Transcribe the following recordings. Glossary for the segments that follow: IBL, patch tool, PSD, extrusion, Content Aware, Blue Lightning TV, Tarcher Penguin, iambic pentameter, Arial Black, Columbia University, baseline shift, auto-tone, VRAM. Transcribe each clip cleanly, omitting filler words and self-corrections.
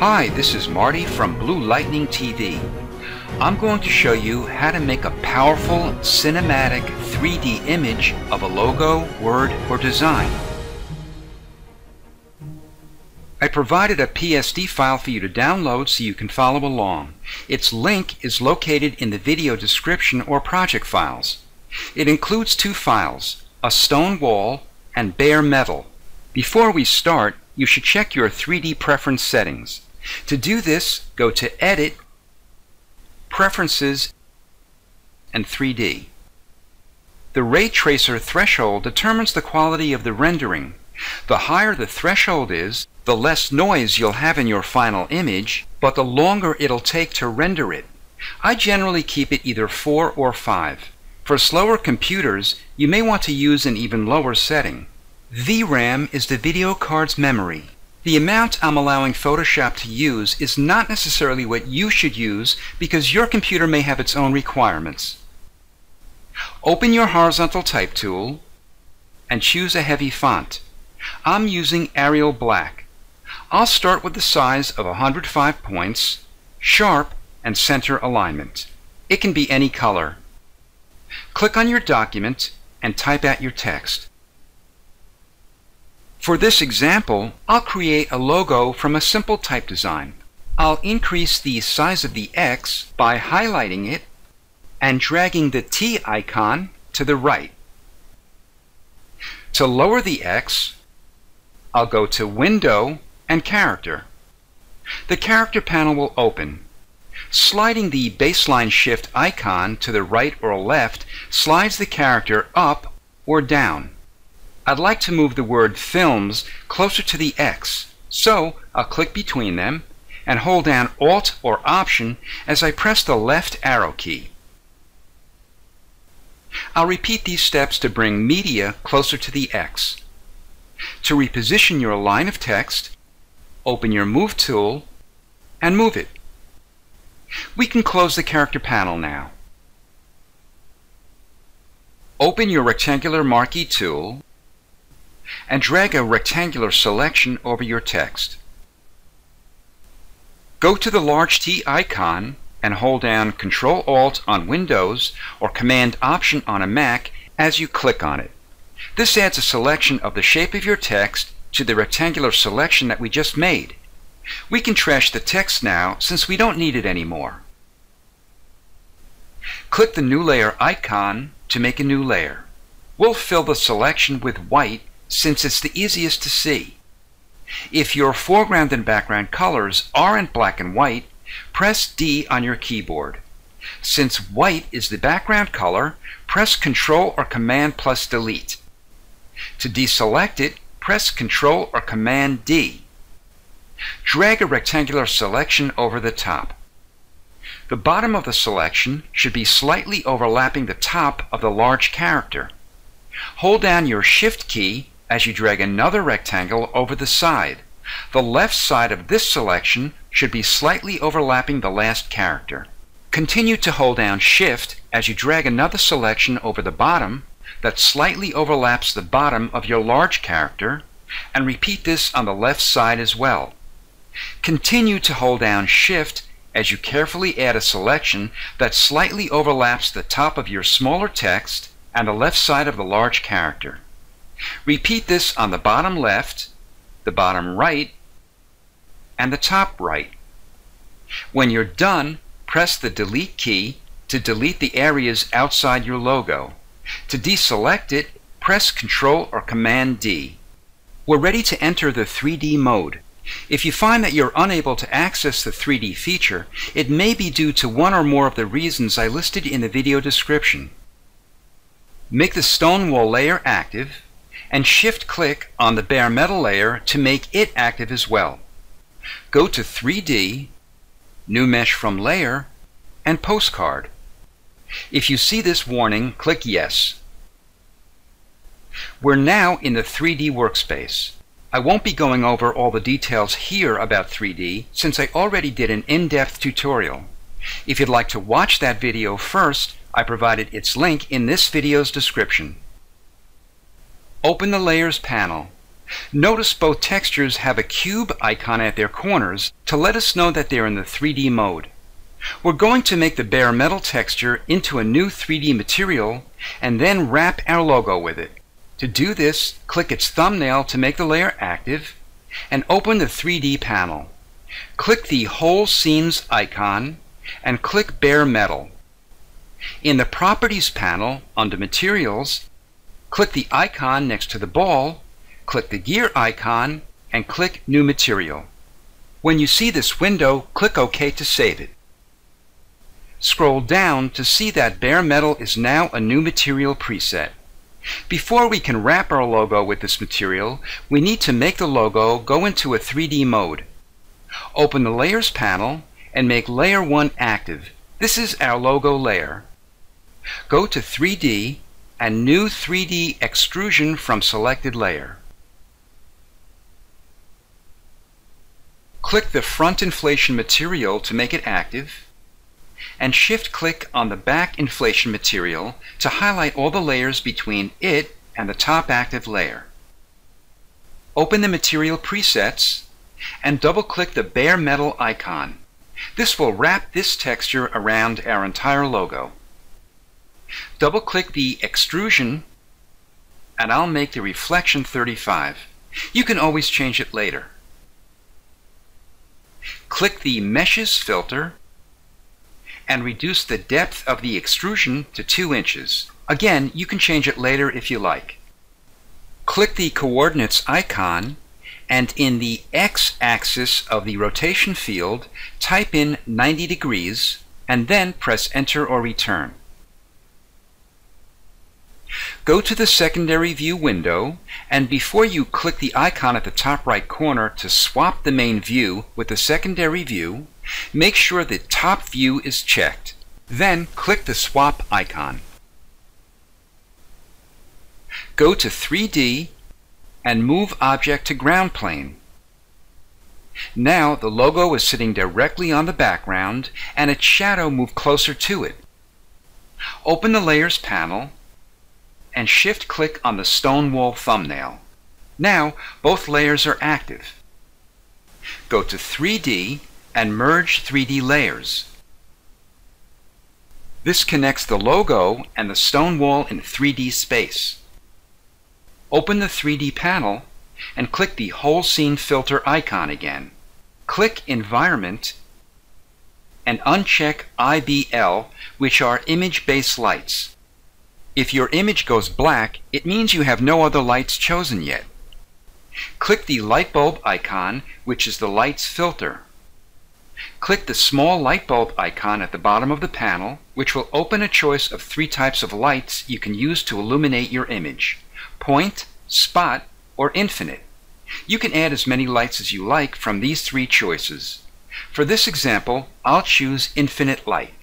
Hi, this is Marty from Blue Lightning TV. I'm going to show you how to make a powerful cinematic 3D image of a logo, word, or design. I provided a PSD file for you to download so you can follow along. Its link is located in the video description or project files. It includes two files, a stone wall and bare metal. Before we start, you should check your 3D preference settings. To do this, go to Edit, Preferences, and 3D. The ray tracer threshold determines the quality of the rendering. The higher the threshold is, the less noise you'll have in your final image, but the longer it'll take to render it. I generally keep it either 4 or 5. For slower computers, you may want to use an even lower setting. VRAM is the video card's memory. The amount I'm allowing Photoshop to use is not necessarily what you should use because your computer may have its own requirements. Open your horizontal type tool and choose a heavy font. I'm using Arial Black. I'll start with the size of 105 points, sharp, and center alignment. It can be any color. Click on your document and type out your text. For this example, I'll create a logo from a simple type design. I'll increase the size of the X by highlighting it and dragging the T icon to the right. To lower the X, I'll go to Window and Character. The Character panel will open. Sliding the baseline shift icon to the right or left slides the character up or down. I'd like to move the word films closer to the X, so I'll click between them and hold down Alt or Option as I press the left arrow key. I'll repeat these steps to bring media closer to the X. To reposition your line of text, open your Move tool and move it. We can close the character panel now. Open your rectangular marquee tool and drag a rectangular selection over your text. Go to the large T icon and hold down Ctrl-Alt on Windows or Command-Option on a Mac as you click on it. This adds a selection of the shape of your text to the rectangular selection that we just made. We can trash the text now since we don't need it anymore. Click the New Layer icon to make a new layer. We'll fill the selection with white since it's the easiest to see. If your foreground and background colors aren't black and white, press D on your keyboard. Since white is the background color, press Ctrl or Command plus Delete. To deselect it, press Ctrl or Command D. Drag a rectangular selection over the top. The bottom of the selection should be slightly overlapping the top of the large character. Hold down your Shift key as you drag another rectangle over the side. The left side of this selection should be slightly overlapping the last character. Continue to hold down Shift as you drag another selection over the bottom that slightly overlaps the bottom of your large character, and repeat this on the left side as well. Continue to hold down Shift as you carefully add a selection that slightly overlaps the top of your smaller text and the left side of the large character. Repeat this on the bottom left, the bottom right, and the top right. When you're done, press the Delete key to delete the areas outside your logo. To deselect it, press Ctrl or Command D. We're ready to enter the 3D mode. If you find that you're unable to access the 3D feature, it may be due to one or more of the reasons I listed in the video description. Make the stone wall layer active and shift-click on the bare metal layer to make it active as well. Go to 3D, New Mesh from Layer, and Postcard. If you see this warning, click Yes. We're now in the 3D workspace. I won't be going over all the details here about 3D since I already did an in-depth tutorial. If you'd like to watch that video first, I provided its link in this video's description. Open the Layers panel. Notice both textures have a cube icon at their corners to let us know that they're in the 3D mode. We're going to make the bare metal texture into a new 3D material and then wrap our logo with it. To do this, click its thumbnail to make the layer active and open the 3D panel. Click the Whole Scenes icon and click Bare Metal. In the Properties panel, under Materials, click the icon next to the ball, click the gear icon, and click New Material. When you see this window, click OK to save it. Scroll down to see that bare metal is now a new material preset. Before we can wrap our logo with this material, we need to make the logo go into a 3D mode. Open the Layers panel and make Layer 1 active. This is our logo layer. Go to 3D and New 3D Extrusion from Selected Layer. Click the front inflation material to make it active, and shift-click on the back inflation material to highlight all the layers between it and the top active layer. Open the material presets and double-click the bare metal icon. This will wrap this texture around our entire logo. Double-click the extrusion and I'll make the reflection 35. You can always change it later. Click the meshes filter and reduce the depth of the extrusion to 2 inches. Again, you can change it later if you like. Click the coordinates icon and in the X-axis of the rotation field, type in 90 degrees and then press Enter or Return. Go to the secondary view window, and before you click the icon at the top right corner to swap the main view with the secondary view, make sure the top view is checked. Then click the swap icon. Go to 3D and move object to ground plane. Now the logo is sitting directly on the background and its shadow moved closer to it. Open the Layers panel and shift-click on the stonewall thumbnail. Now both layers are active. Go to 3D and merge 3D layers. This connects the logo and the stonewall in 3D space. Open the 3D panel and click the Whole Scene filter icon again. Click Environment and uncheck IBL, which are image-based lights. If your image goes black, it means you have no other lights chosen yet. Click the light bulb icon, which is the lights filter. Click the small light bulb icon at the bottom of the panel, which will open a choice of 3 types of lights you can use to illuminate your image: point, spot, or infinite. You can add as many lights as you like from these 3 choices. For this example, I'll choose infinite light.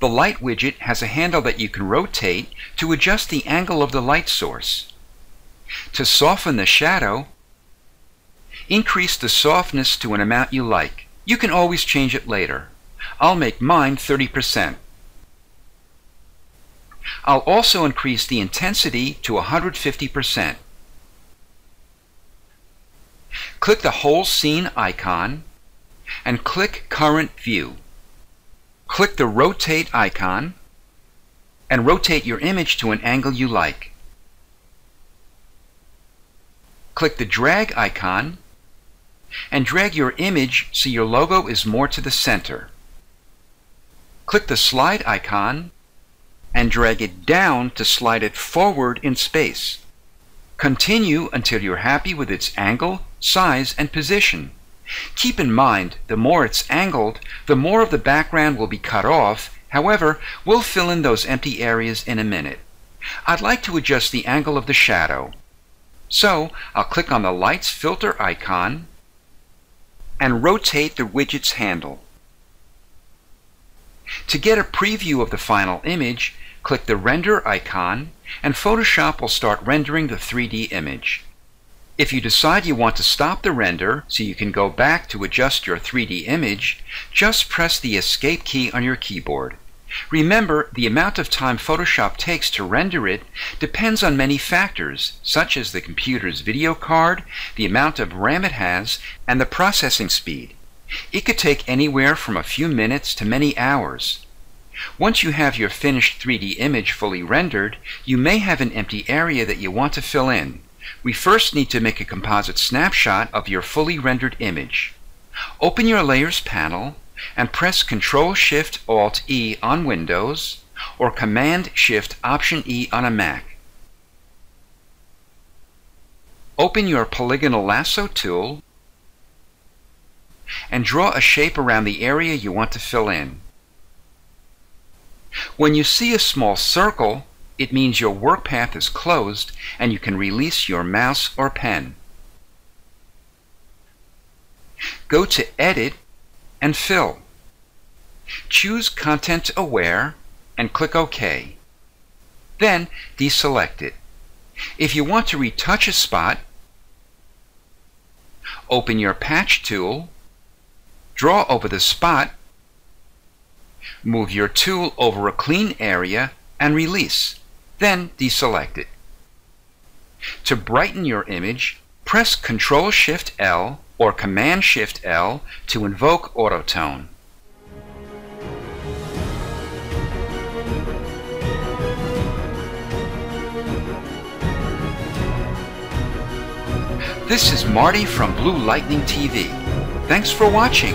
The light widget has a handle that you can rotate to adjust the angle of the light source. To soften the shadow, increase the softness to an amount you like. You can always change it later. I'll make mine 30%. I'll also increase the intensity to 150%. Click the Whole Scene icon and click Current View. Click the Rotate icon and rotate your image to an angle you like. Click the Drag icon and drag your image so your logo is more to the center. Click the Slide icon and drag it down to slide it forward in space. Continue until you're happy with its angle, size, and position. Keep in mind, the more it's angled, the more of the background will be cut off. However, we'll fill in those empty areas in a minute. I'd like to adjust the angle of the shadow. So, I'll click on the lights filter icon and rotate the widget's handle. To get a preview of the final image, click the render icon and Photoshop will start rendering the 3D image. If you decide you want to stop the render so you can go back to adjust your 3D image, just press the Escape key on your keyboard. Remember, the amount of time Photoshop takes to render it depends on many factors, such as the computer's video card, the amount of RAM it has, and the processing speed. It could take anywhere from a few minutes to many hours. Once you have your finished 3D image fully rendered, you may have an empty area that you want to fill in. We first need to make a composite snapshot of your fully rendered image. Open your Layers panel and press Ctrl-Shift-Alt-E on Windows or Command-Shift-Option-E on a Mac. Open your Polygonal Lasso tool and draw a shape around the area you want to fill in. When you see a small circle, it means your work path is closed and you can release your mouse or pen. Go to Edit and Fill. Choose Content Aware and click OK. Then deselect it. If you want to retouch a spot, open your Patch tool, draw over the spot, move your tool over a clean area and release, then deselect it. To brighten your image, press Ctrl-Shift-L or Command-Shift-L to invoke Autotone. This is Marty from Blue Lightning TV. Thanks for watching.